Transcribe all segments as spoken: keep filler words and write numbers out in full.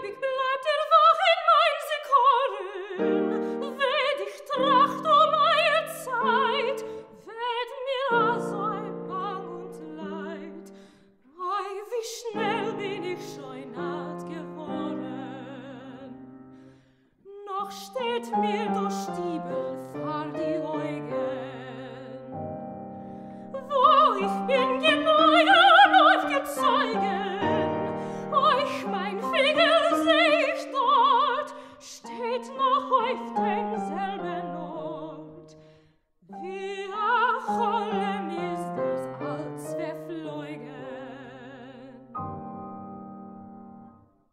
heb ik laten wachten mijn seconden. Weet ik tracht om mijn tijd, weet mir als een bang und leid. Ei, wie schnell bin ich schon alt geworden. Noch steht mir der Stiebel vor die Augen, wo ich bin geboren und gezeugen. Euch mein Finger seh ich dort, steht noch auf demselben Ort. Wie erhollen ist es, als wir fliegen.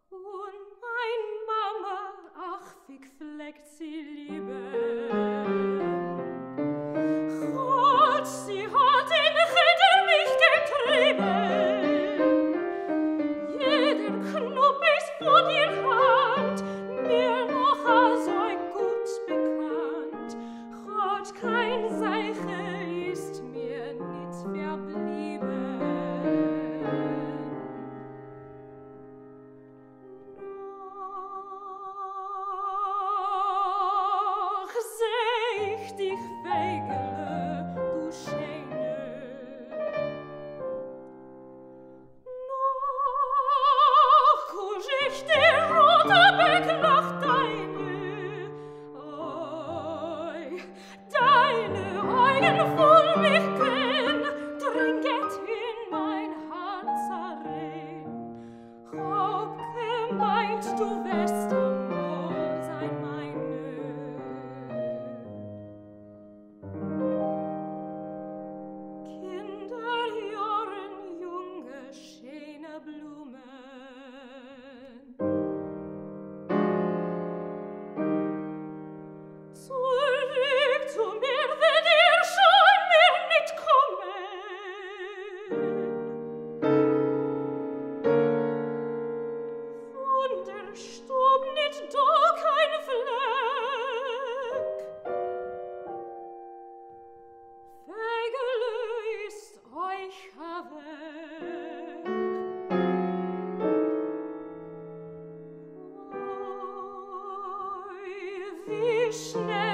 Und mein Mama, ach, wie fleckt sie lieben. Gott, sie hat in Räder mich getrieben. Von ihr Hand, mir noch als euch gut bekannt, Gott, kein Zeichen ist mir nicht verblieben. Noch seh ich dich weigele, du Schöne. Ich der rote Beck nach deine, oi, deine Augen voll mich kenn, dringet in mein Herz herein. Hab gemeint, du wirst einmal sein meine. Kinderjohren, junge, schöne Blumen, Krishna.